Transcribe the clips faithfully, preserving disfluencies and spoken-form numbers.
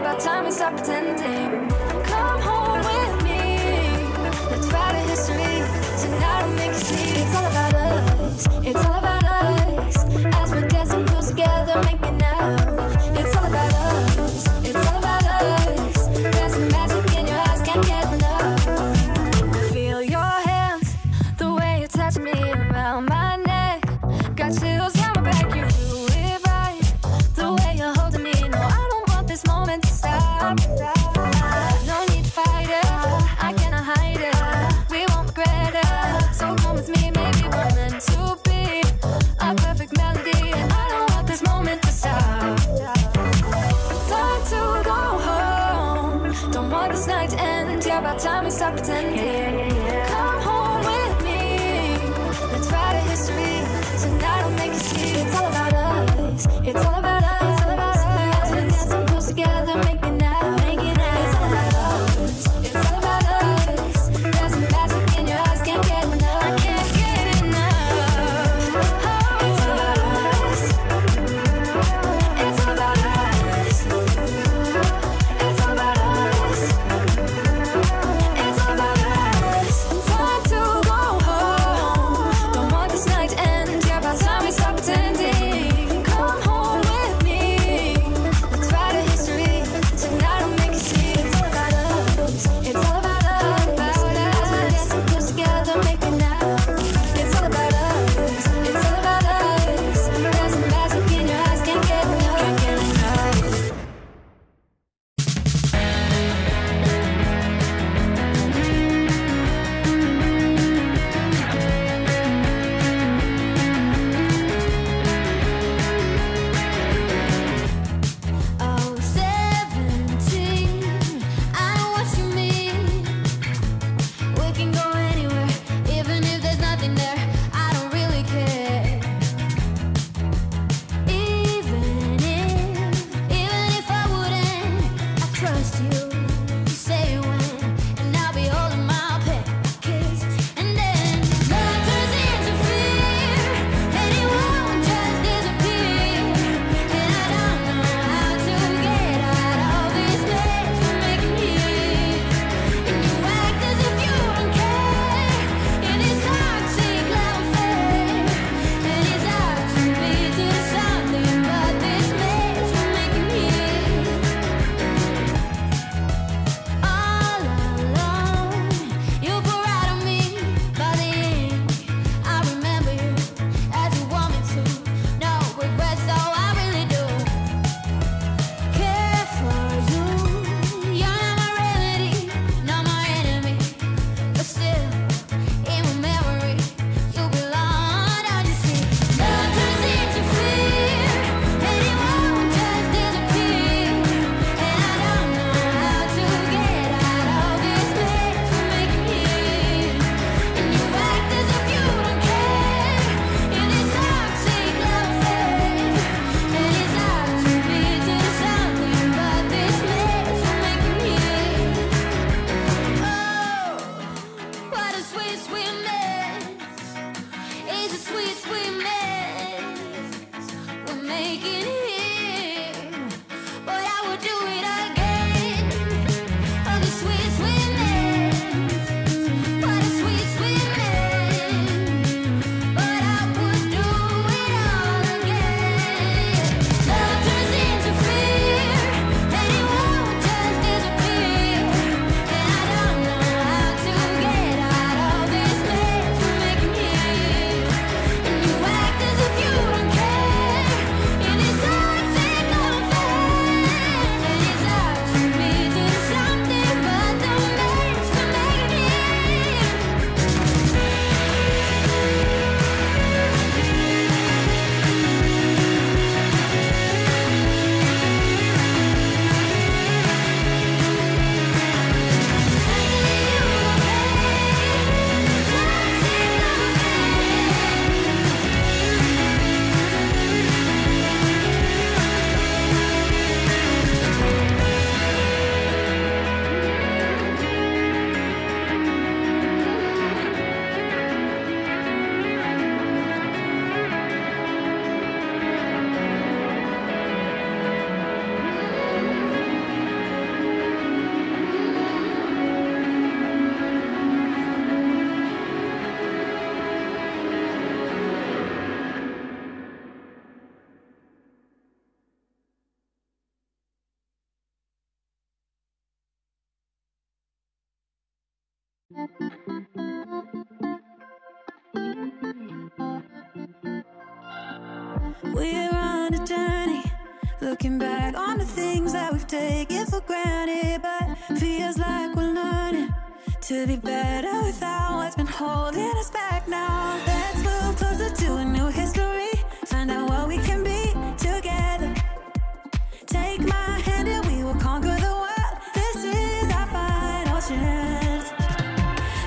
about time and stop pretending. Come home with me. Let's write a history. Tonight we'll make you sleep. It's all about us. It's all about us. As we're dancing close together, make it now. It's all about us. It's all about us. There's some magic in your eyes, can't get enough. Feel your hands, the way you touch me around my neck. Got chills down my back. You do it right, the way you're holding me. No, I don't want this moment to stop. No need to fight it. I cannot hide it. We won't regret it. So come with me, maybe we're meant to be a perfect melody, and I don't want this moment to stop. Time to go home. Don't want this night to end. Yeah, by time we stop pretending. Come home with me. Let's write a history. Tonight we'll make you sleep. It's all about us. It's all about us. It's all about us. As we dance and close together, make it now. Make it now. It's all about us. It's all about us. There's some magic in your eyes, can't get enough. I can't get enough. Oh, it's all about us. It's all about us. It's all about us. It's all about us. It's all We're on a journey, looking back on the things that we've taken for granted, but feels like we're learning to be better without what's been holding us back now. Let's move closer to a new history, find out what we can be together. Take my hand and we will conquer the world. This is our final chance,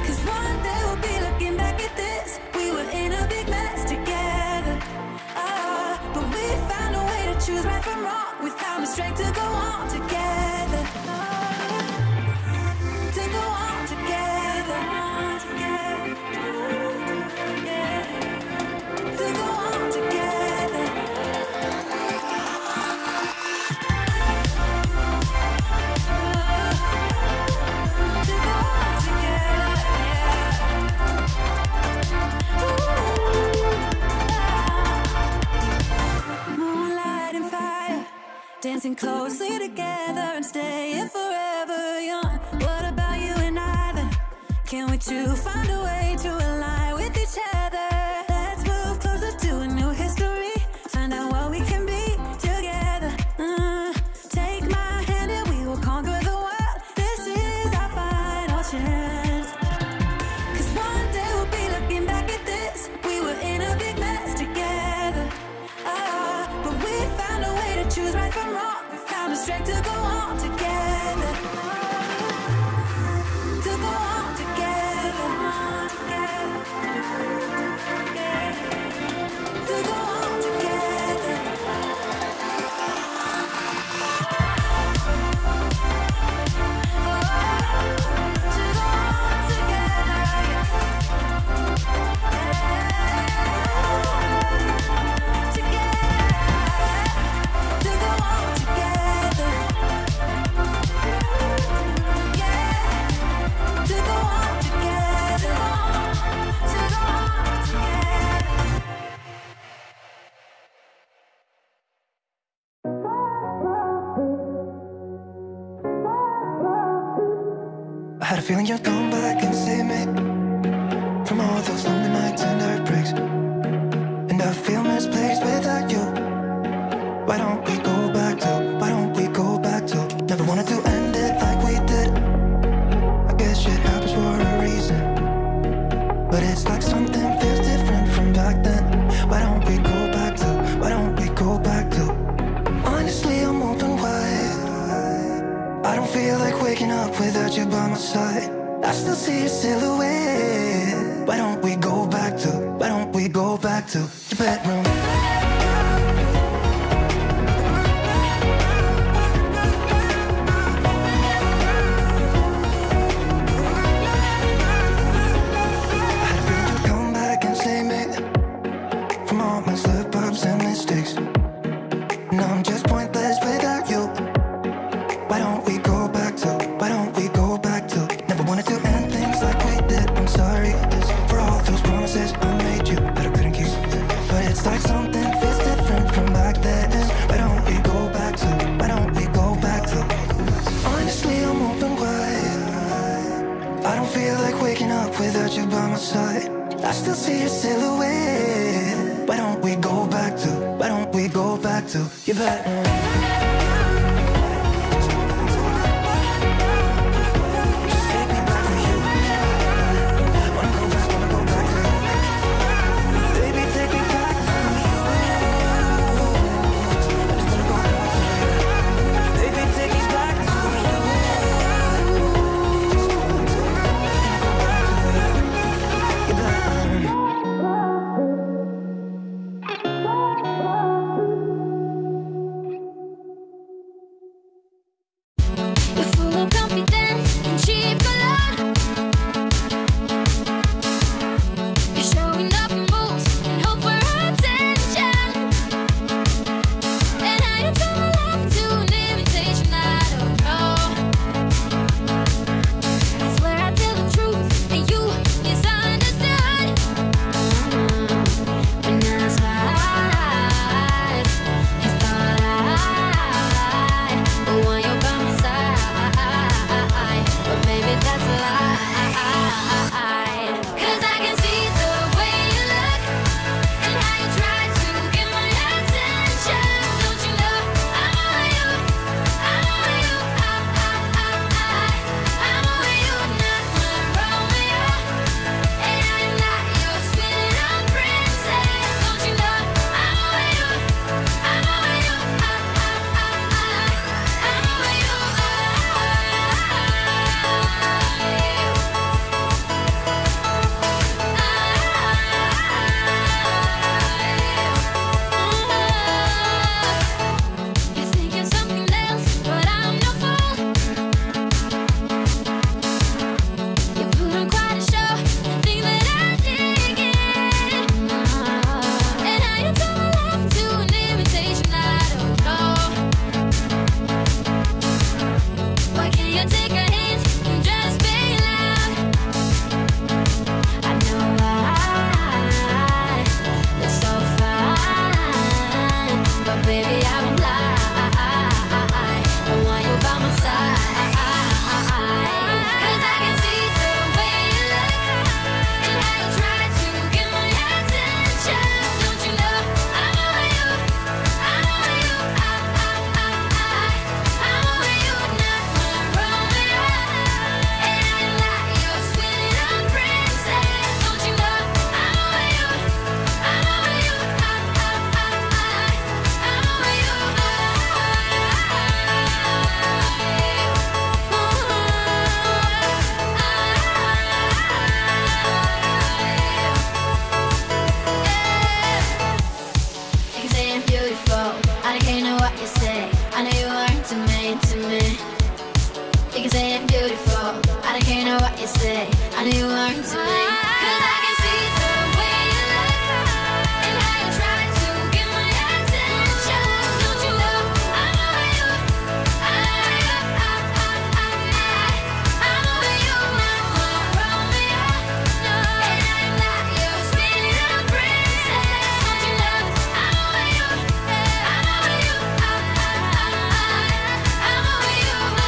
'cause one day we'll be looking back at this. We were in a big mess together, oh, but we found a way to choose right from wrong. We found the strength to go on together, oh, to go on together, to go on together. Dancing closely together and staying forever young. What about you and I then? Can we two find a way to align with each other? Let's move closer to a new history, find out what we can be together. Mm. Take my hand and we will conquer the world. This is our final chance, 'cause one day we'll be looking back at this. We were in a big mess together, oh, but we found a way to choose right from wrong. We found the strength to go on together, to go on together, to go on together, to go on together. I had a feeling you're gone, but that can save me from all those lonely nights and heartbreaks. And I feel misplaced without you. Why don't we go back to, why don't we go back to? Never wanted to end it like we did. I guess shit happens for a reason, but it's like something feels different from back then. Why don't we go back to, why don't we go back to? Honestly, I'm open wide. I don't feel like waking up without you by my side. I still see your silhouette. Why don't we go back to, why don't we go back to your bedroom? I had a feeling you'd come back and save me from all my slip-ups and mistakes. Now I'm just pointless without you. Why don't we go back to, why don't we go back to? Never wanted to end things like we did. I'm sorry for all those promises I made you that I couldn't keep, but it's like something feels different from back then. Why don't we go back to, why don't we go back to? Honestly, I'm open wide. I don't feel like waking up without you by my side. I still see your silhouette. Why don't we go back to, why don't we go back to your bedroom? you say I'm beautiful. I don't care what you say. I knew you weren't to me. Cause I can see the way you look and how you try to get my attention. Don't you know I'm over you? I'm over you. I, I, I, I, I'm over you, my, my Romeo. No, and I'm not your sweet little princess. Don't you know I'm over you? I'm over you. I, I, I, I, I'm over you, my.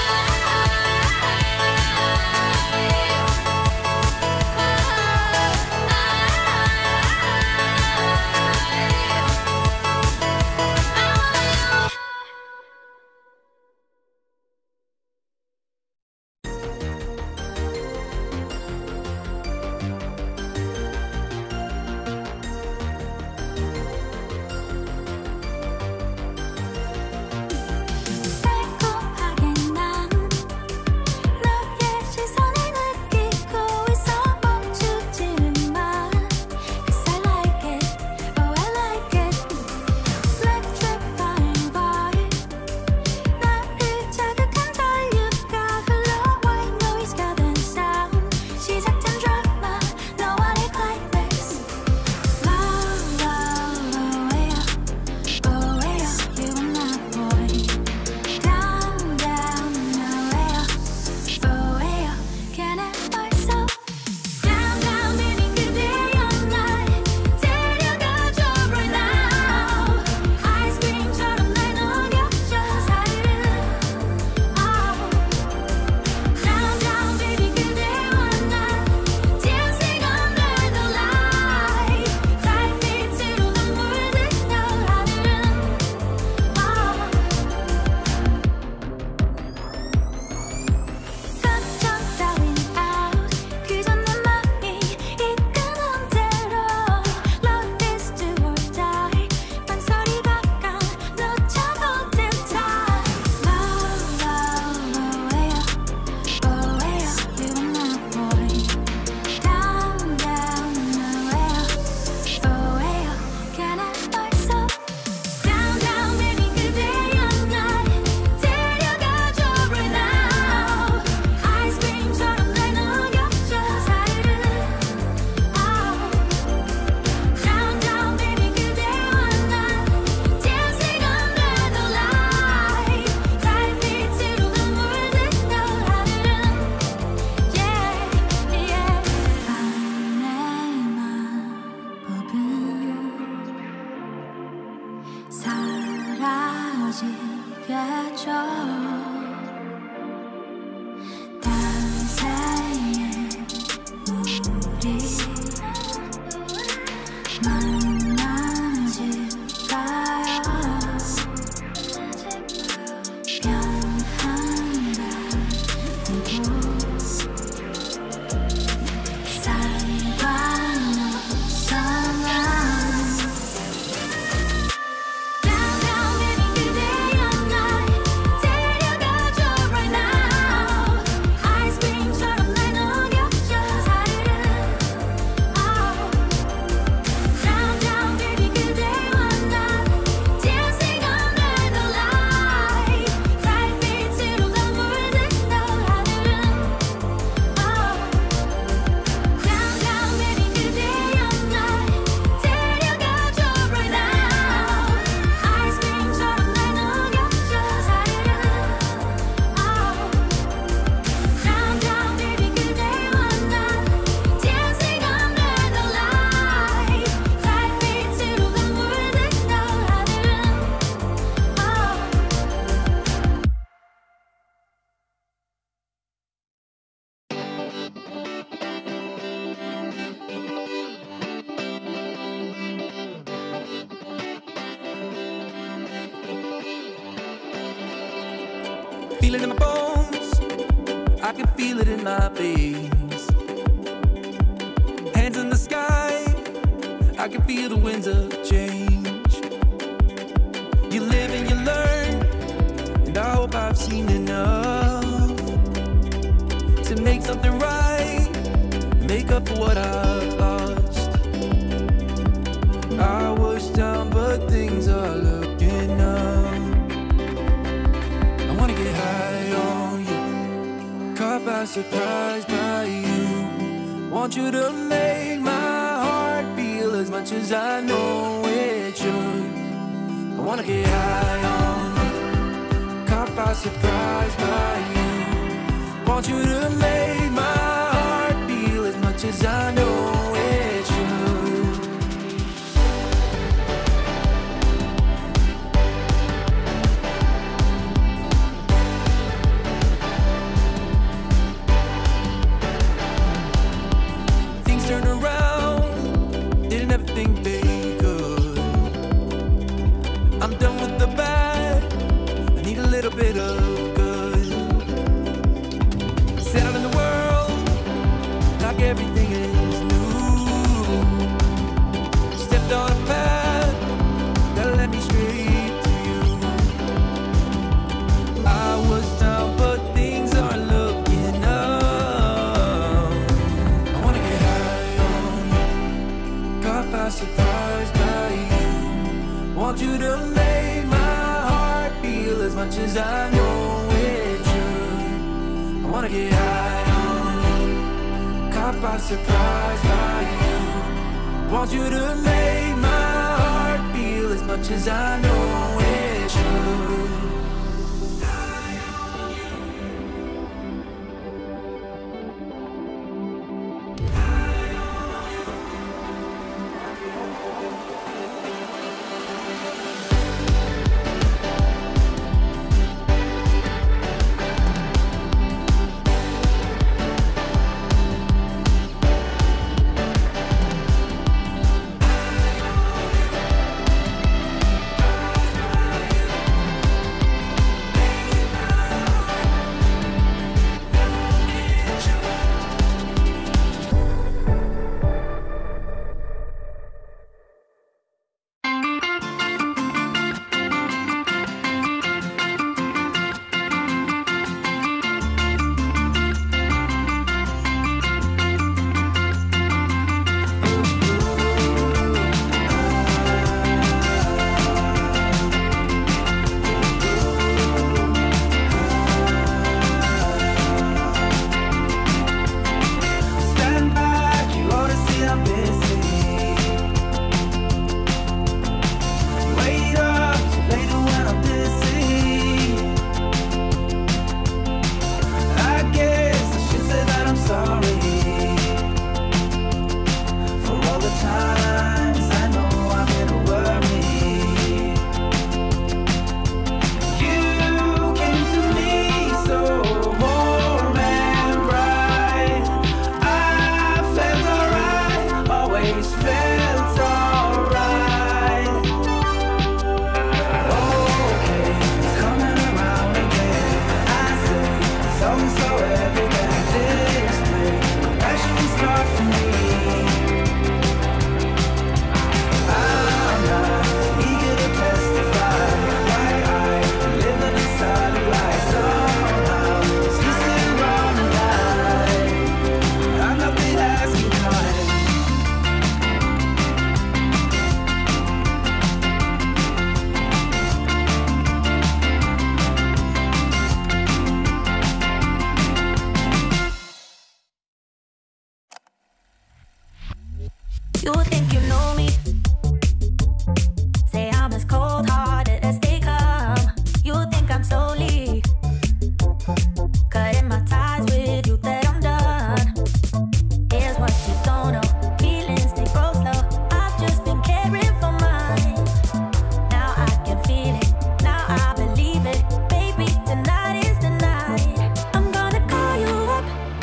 Feel it in my bones, I can feel it in my veins. Hands in the sky, I can feel the winds of change. You live and you learn, and I hope I've seen enough to make something right, make up for what I've lost. I was down, but things are looking up. I wanna get high on you. got surprised by you. Want you to make my heart feel as much as I know it should. I wanna get high on, caught by surprise by you. Want you to make my heart feel as much as I know it should. You to make my heart feel as much as I know it should. I wanna get high on you, caught by surprise by you. Want you to make my heart feel as much as I know it should.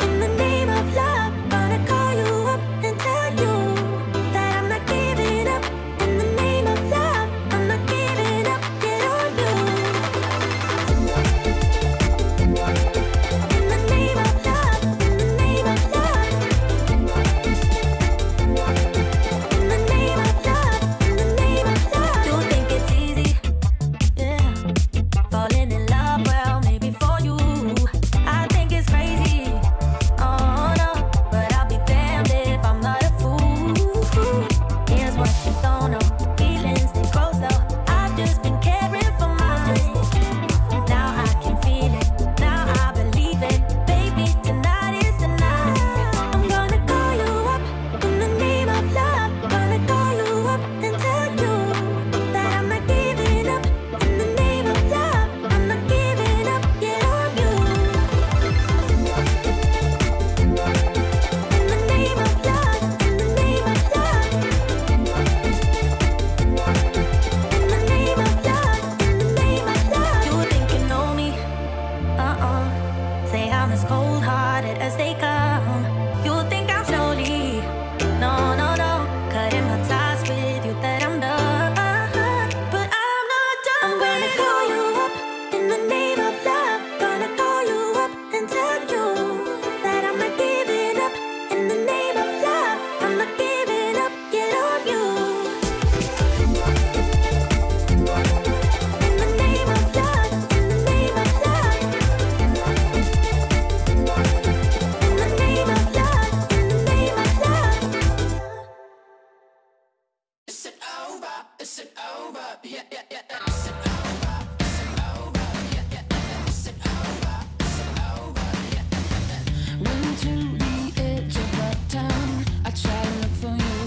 In the name I'm as cold-hearted as they come. You'll think I'm slowly, no, no, no, cutting my ties with you that I'm done. But I'm not done. I'm gonna call you up in the name of love. Gonna call you up and tell you that I'm not giving up in the name of love. I'm not giving up yet on you. Is it over? Yeah, yeah, yeah, yeah. Is it over? Is it over? Yeah, yeah, yeah. Is it over? Is it over? Yeah, yeah, yeah. Went to the edge of uptown. I tried to look for you.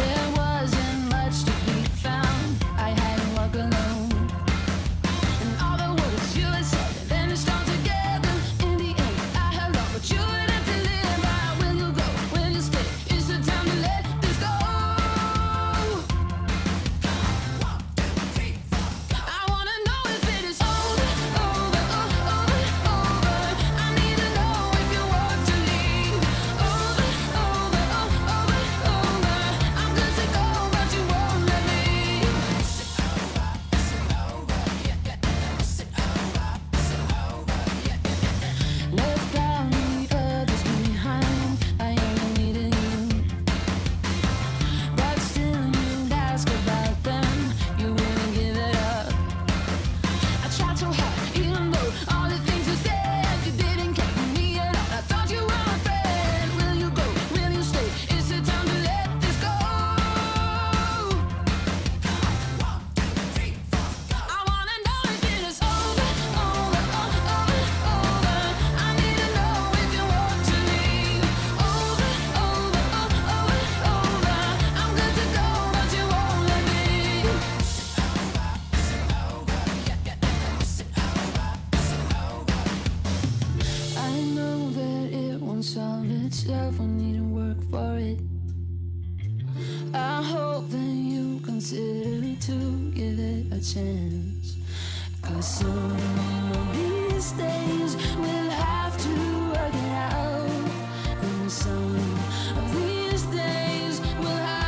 There wasn't much to be found. I had to walk alone. And all the words you had said, then it all together. In the end, I held on, but you would have to live. When you go, when you stay, it's the time to let this go. Itself, I need to work for it. I hope that you consider to give it a chance, 'cause soon one of these days we'll have to work it out. And some of these days we'll have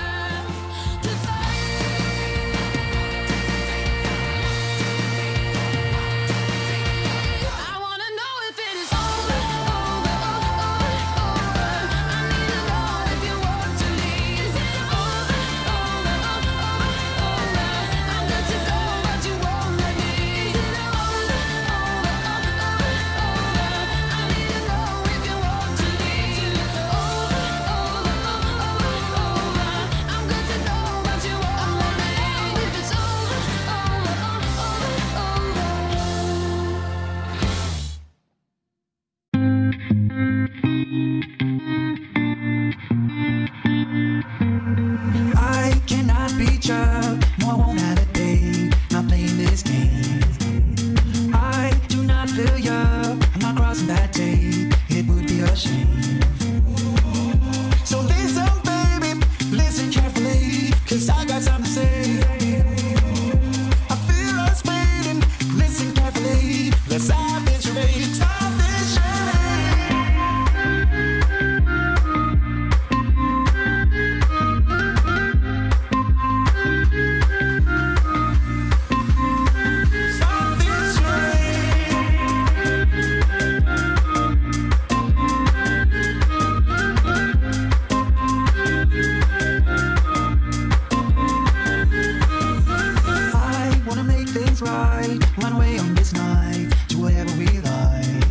right, run away on this night to whatever we like.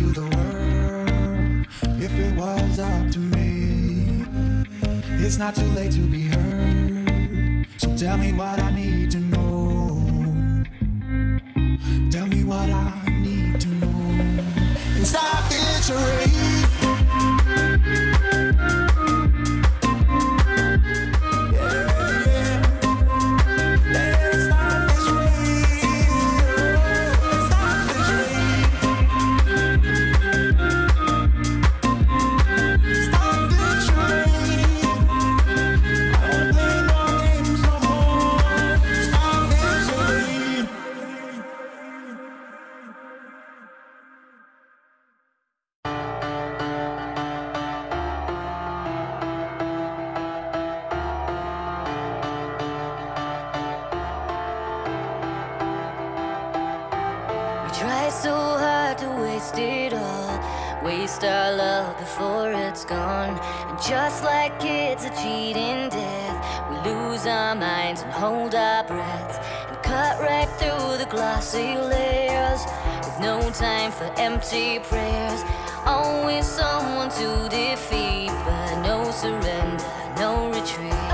do the world if it was up to me. It's not too late to be heard, so tell me what I need to know. Tell me what I need to know. And stop picturing. Just like kids, a cheating death, we lose our minds and hold our breaths and cut right through the glossy layers with no time for empty prayers. Always someone to defeat, but no surrender, no retreat. Love.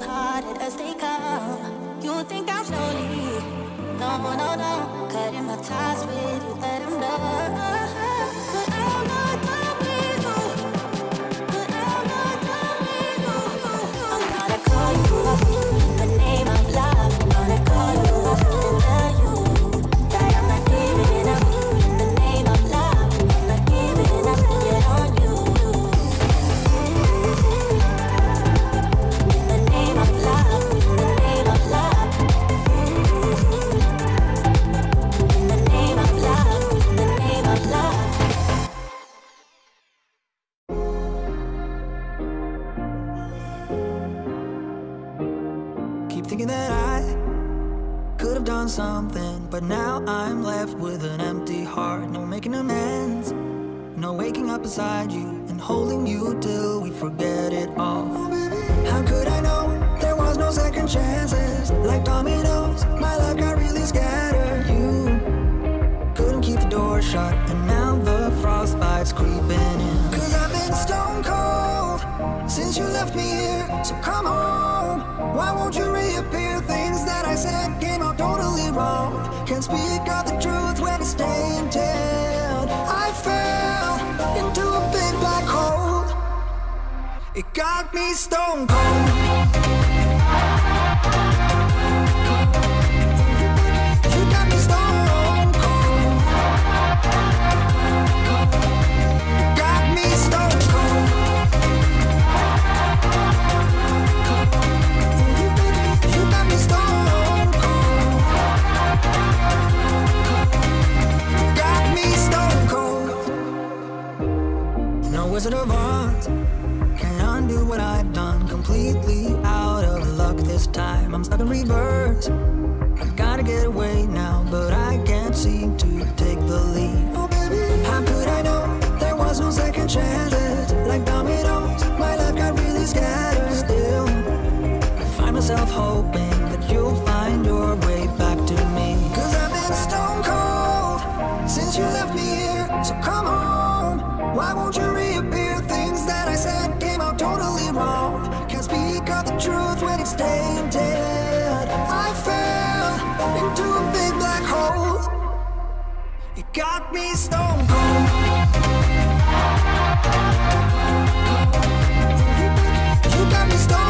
cold-hearted as they come. You think I'm lonely? No, no, no. Cutting my ties with you, let 'em know. But I'm not done with you. But I'm not done with you. I'm gonna call you the name of love. I'm gonna call you and love you. That I'm not giving up in the name of love. I'm not giving up yet on you. Something, but now I'm left with an empty heart. No making amends, no waking up beside you and holding you till we forget it all. How could I know there was no second chances? Like dominoes, my life got really scattered. You couldn't keep the door shut, and now the frostbite's creeping in. Cause I've been stone cold since you left me here, so come home. Why won't you reappear? Things that I said came out totally wrong. Can't speak out the truth when I stay in town. I fell into a big black hole. It got me stone cold. Wizard of Oz can undo what I've done. Completely out of luck this time. I'm stuck in reverse. I gotta get away now, but I can't seem to take the lead. Oh baby, how could I know there was no second chances? Like dominoes, my life got really scattered. Still, I find myself hoping that you'll find your way back to me. Cause I've been stone cold since you left me here, so come home. Why won't you read? Truth when it's day and dead. I fell into a big black hole. It got me stone cold. You got me stone cold.